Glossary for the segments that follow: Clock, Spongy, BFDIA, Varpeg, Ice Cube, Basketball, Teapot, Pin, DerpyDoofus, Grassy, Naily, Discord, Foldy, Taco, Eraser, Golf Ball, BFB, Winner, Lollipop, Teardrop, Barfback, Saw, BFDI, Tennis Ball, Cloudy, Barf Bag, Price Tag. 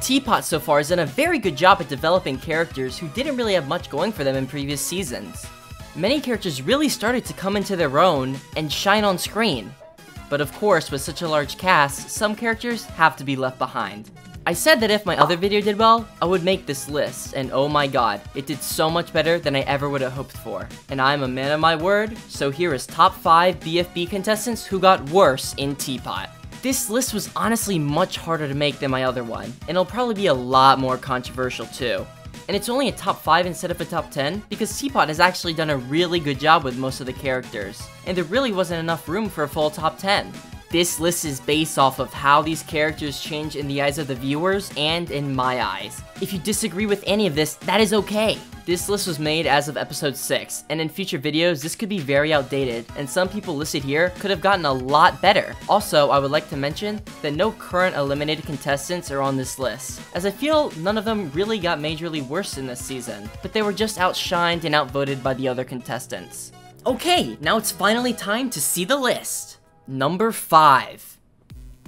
Teapot so far has done a very good job at developing characters who didn't really have much going for them in previous seasons. Many characters really started to come into their own and shine on screen. But of course, with such a large cast, some characters have to be left behind. I said that if my other video did well, I would make this list, and oh my god, it did so much better than I ever would have hoped for. And I'm a man of my word, so here is top 5 BFB contestants who got worse in Teapot. This list was honestly much harder to make than my other one, and it'll probably be a lot more controversial too. And it's only a top 5 instead of a top 10, because Teapot has actually done a really good job with most of the characters, and there really wasn't enough room for a full top 10. This list is based off of how these characters change in the eyes of the viewers and in my eyes. If you disagree with any of this, that is okay. This list was made as of episode 6, and in future videos this could be very outdated, and some people listed here could have gotten a lot better. Also, I would like to mention that no current eliminated contestants are on this list, as I feel none of them really got majorly worse in this season, but they were just outshined and outvoted by the other contestants. Okay, now it's finally time to see the list! Number 5.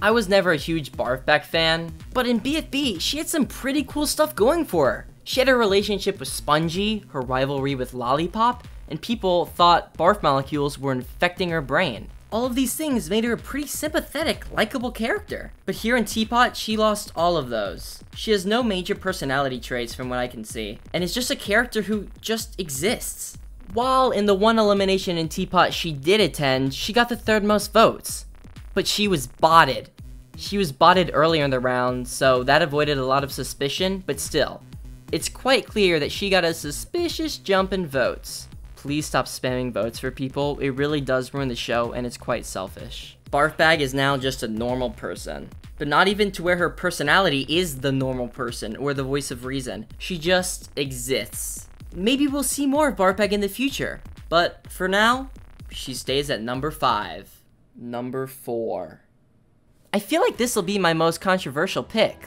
I was never a huge Barfback fan, but in BFB she had some pretty cool stuff going for her. She had a relationship with Spongy, her rivalry with Lollipop, and people thought barf molecules were infecting her brain. All of these things made her a pretty sympathetic, likable character. But here in Teapot, she lost all of those. She has no major personality traits from what I can see, and is just a character who just exists. While in the one elimination in Teapot she did attend, she got the third most votes. But she was botted. She was botted earlier in the round, so that avoided a lot of suspicion, but still. It's quite clear that she got a suspicious jump in votes. Please stop spamming votes for people, it really does ruin the show and it's quite selfish. Barf Bag is now just a normal person. But not even to where her personality is the normal person or the voice of reason. She just exists. Maybe we'll see more of Varpeg in the future. But for now, she stays at number 5. Number 4. I feel like this will be my most controversial pick.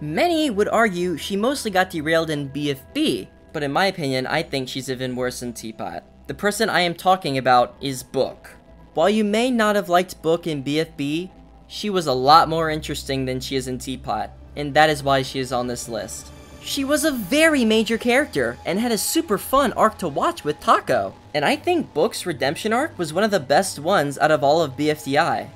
Many would argue she mostly got derailed in BFB, but in my opinion, I think she's even worse in Teapot. The person I am talking about is Book. While you may not have liked Book in BFB, she was a lot more interesting than she is in Teapot, and that is why she is on this list. She was a very major character, and had a super fun arc to watch with Taco, and I think Book's redemption arc was one of the best ones out of all of BFDI.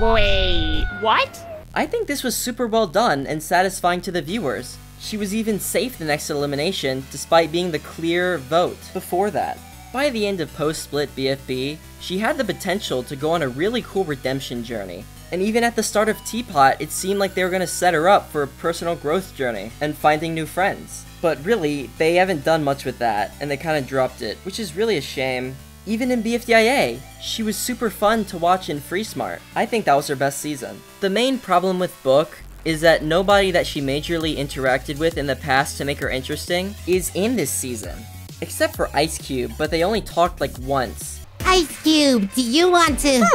Wait, what? I think this was super well done and satisfying to the viewers. She was even safe the next elimination, despite being the clear vote before that. By the end of post-split BFB, she had the potential to go on a really cool redemption journey. And even at the start of Teapot, it seemed like they were gonna set her up for a personal growth journey and finding new friends. But really, they haven't done much with that, and they kinda dropped it, which is really a shame. Even in BFDIA, she was super fun to watch in Free Smart. I think that was her best season. The main problem with Book is that nobody that she majorly interacted with in the past to make her interesting is in this season. Except for Ice Cube, but they only talked like once. Ice Cube, do you want to?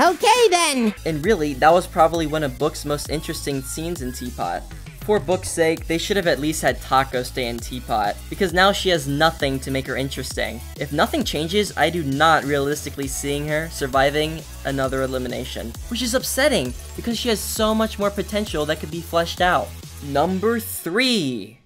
Okay then! And really, that was probably one of Book's most interesting scenes in Teapot. For Book's sake, they should have at least had Taco stay in Teapot, because now she has nothing to make her interesting. If nothing changes, I do not realistically see her surviving another elimination, which is upsetting, because she has so much more potential that could be fleshed out. Number 3!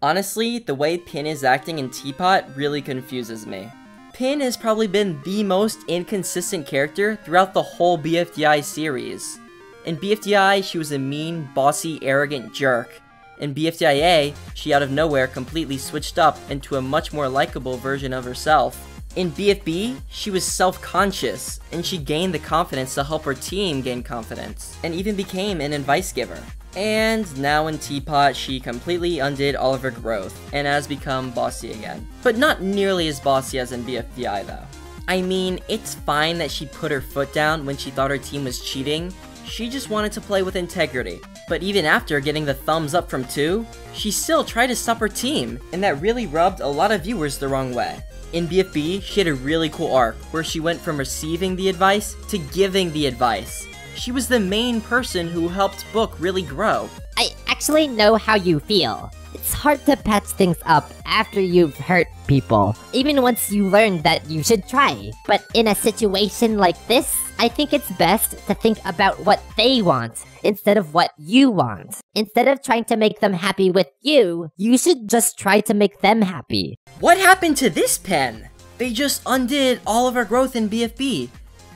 Honestly, the way Pin is acting in Teapot really confuses me. Pin has probably been the most inconsistent character throughout the whole BFDI series. In BFDI, she was a mean, bossy, arrogant jerk. In BFDIA, she out of nowhere completely switched up into a much more likable version of herself. In BFB, she was self-conscious, and she gained the confidence to help her team gain confidence, and even became an advice giver. And now in Teapot, she completely undid all of her growth, and has become bossy again. But not nearly as bossy as in BFDI though. I mean, it's fine that she put her foot down when she thought her team was cheating. She just wanted to play with integrity. But even after getting the thumbs up from 2, she still tried to stop her team, and that really rubbed a lot of viewers the wrong way. In BFB, she had a really cool arc, where she went from receiving the advice to giving the advice. She was the main person who helped Book really grow. I actually know how you feel. It's hard to patch things up after you've hurt people, even once you learn that you should try. But in a situation like this, I think it's best to think about what they want instead of what you want. Instead of trying to make them happy with you, you should just try to make them happy. What happened to this pen? They just undid all of our growth in BFB.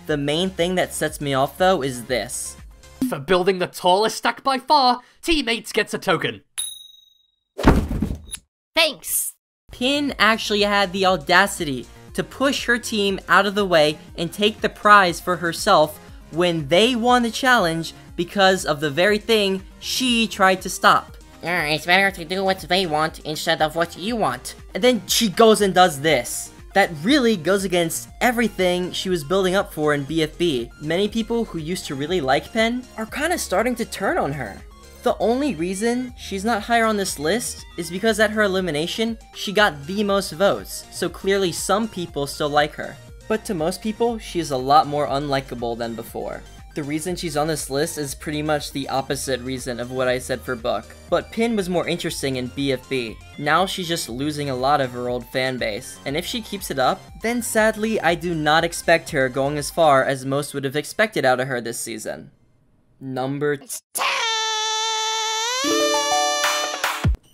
The main thing that sets me off though is this. For building the tallest stack by far, teammates gets a token. Thanks! Pin actually had the audacity to push her team out of the way and take the prize for herself when they won the challenge because of the very thing she tried to stop. Yeah, it's better to do what they want instead of what you want. And then she goes and does this. That really goes against everything she was building up for in BFB. Many people who used to really like Pen are kinda starting to turn on her. The only reason she's not higher on this list is because at her elimination, she got the most votes, so clearly some people still like her. But to most people, she is a lot more unlikable than before. The reason she's on this list is pretty much the opposite reason of what I said for Book. But Pin was more interesting in BFB. Now she's just losing a lot of her old fanbase, and if she keeps it up, then sadly I do not expect her going as far as most would have expected out of her this season. Number 10.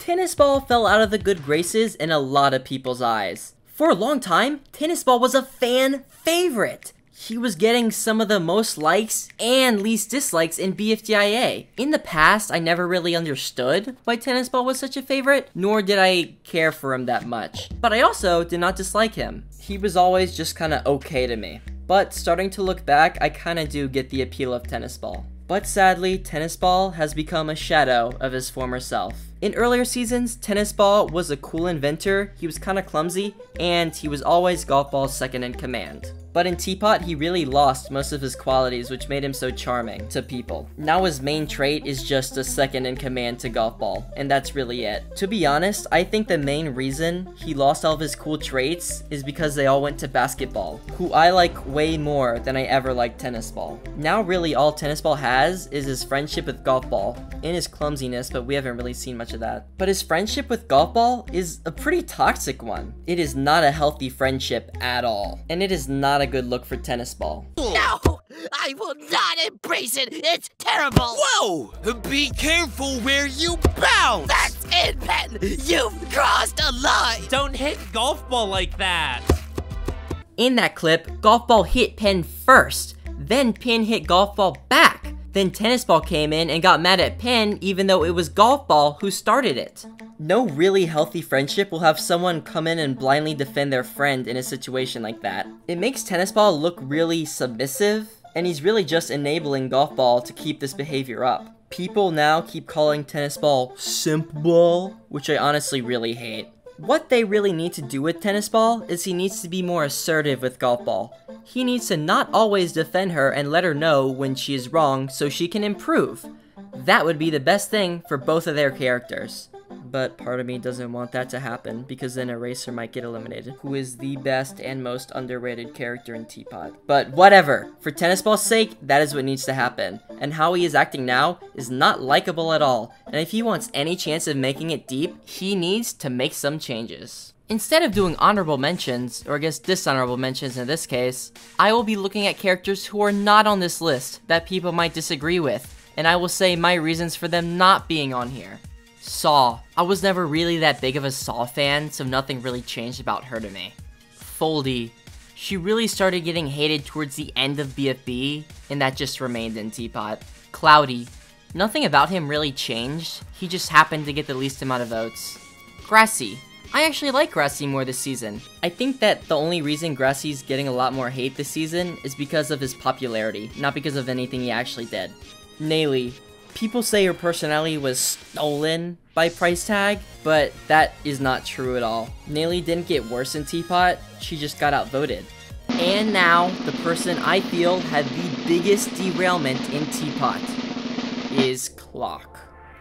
Tennis Ball fell out of the good graces in a lot of people's eyes. For a long time, Tennis Ball was a fan favorite. He was getting some of the most likes and least dislikes in BFDIA. In the past, I never really understood why Tennis Ball was such a favorite, nor did I care for him that much. But I also did not dislike him. He was always just kinda okay to me. But starting to look back, I kinda do get the appeal of Tennis Ball. But sadly, Tennis Ball has become a shadow of his former self. In earlier seasons, Tennis Ball was a cool inventor, he was kinda clumsy, and he was always Golf Ball's second in command. But in Teapot, he really lost most of his qualities which made him so charming to people. Now his main trait is just a second in command to Golf Ball, and that's really it. To be honest, I think the main reason he lost all of his cool traits is because they all went to Basketball, who I like way more than I ever liked Tennis Ball. Now really all Tennis Ball has is his friendship with Golf Ball, and his clumsiness, but we haven't really seen much of that. But his friendship with Golf Ball is a pretty toxic one. It is not a healthy friendship at all, and it is not a good look for Tennis Ball. No! I will not embrace it! It's terrible! Whoa! Be careful where you bounce! That's it, Pen! You've crossed a line! Don't hit Golf Ball like that! In that clip, Golf Ball hit Pen first, then Pen hit Golf Ball back. Then Tennis Ball came in and got mad at Pen even though it was Golf Ball who started it. No really healthy friendship will have someone come in and blindly defend their friend in a situation like that. It makes Tennis Ball look really submissive, and he's really just enabling Golf Ball to keep this behavior up. People now keep calling Tennis Ball Simp Ball, which I honestly really hate. What they really need to do with Tennis Ball is he needs to be more assertive with Golf Ball. He needs to not always defend her and let her know when she is wrong so she can improve. That would be the best thing for both of their characters. But part of me doesn't want that to happen because then Eraser might get eliminated, who is the best and most underrated character in Teapot. But whatever, for Tennis Ball's sake, that is what needs to happen. And how he is acting now is not likable at all, and if he wants any chance of making it deep, he needs to make some changes. Instead of doing honorable mentions, or I guess dishonorable mentions in this case, I will be looking at characters who are not on this list that people might disagree with, and I will say my reasons for them not being on here. Saw. I was never really that big of a Saw fan, so nothing really changed about her to me. Foldy. She really started getting hated towards the end of BFB, and that just remained in Teapot. Cloudy. Nothing about him really changed, he just happened to get the least amount of votes. Grassy. I actually like Grassy more this season. I think that the only reason Grassy's getting a lot more hate this season is because of his popularity, not because of anything he actually did. Naily. People say her personality was stolen by Price Tag, but that is not true at all. Naily didn't get worse in Teapot, she just got outvoted. And now, the person I feel had the biggest derailment in Teapot is Clock.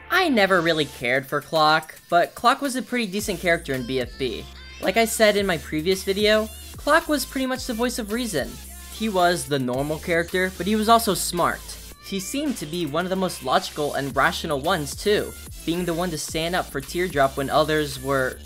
I never really cared for Clock, but Clock was a pretty decent character in BFB. Like I said in my previous video, Clock was pretty much the voice of reason. He was the normal character, but he was also smart. He seemed to be one of the most logical and rational ones too, being the one to stand up for Teardrop when others were...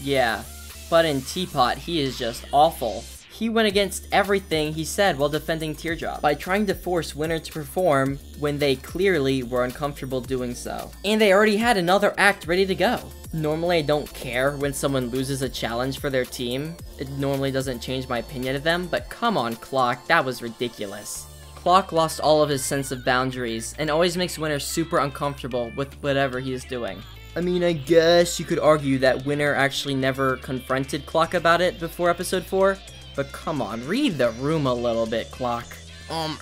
yeah. But in Teapot, he is just awful. He went against everything he said while defending Teardrop by trying to force Winner to perform when they clearly were uncomfortable doing so. And they already had another act ready to go. Normally I don't care when someone loses a challenge for their team. It normally doesn't change my opinion of them, but come on Clock, that was ridiculous. Clock lost all of his sense of boundaries and always makes Winner super uncomfortable with whatever he is doing. I mean, I guess you could argue that Winner actually never confronted Clock about it before episode 4. But come on, read the room a little bit, Clock. But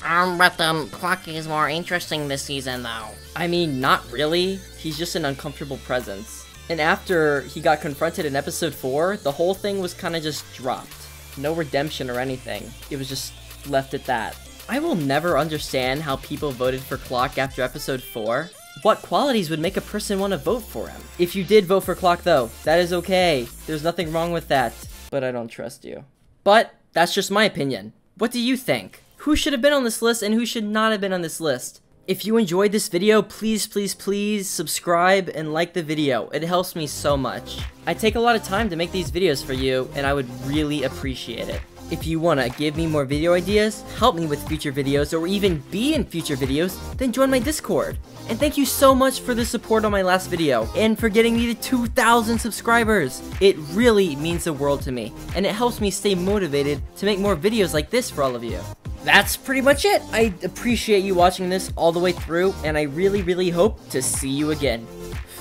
the Clock is more interesting this season, though. I mean, not really. He's just an uncomfortable presence. And after he got confronted in episode 4, the whole thing was kinda just dropped. No redemption or anything. It was just left at that. I will never understand how people voted for Clock after episode 4. What qualities would make a person want to vote for him? If you did vote for Clock, though, that is okay. There's nothing wrong with that. But I don't trust you. But that's just my opinion. What do you think? Who should have been on this list and who should not have been on this list? If you enjoyed this video, please, please, please subscribe and like the video. It helps me so much. I take a lot of time to make these videos for you, and I would really appreciate it. If you want to give me more video ideas, help me with future videos, or even be in future videos, then join my Discord. And thank you so much for the support on my last video, and for getting me to 2,000 subscribers. It really means the world to me, and it helps me stay motivated to make more videos like this for all of you. That's pretty much it. I appreciate you watching this all the way through, and I really, really hope to see you again.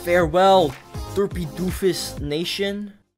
Farewell, derpy doofus nation.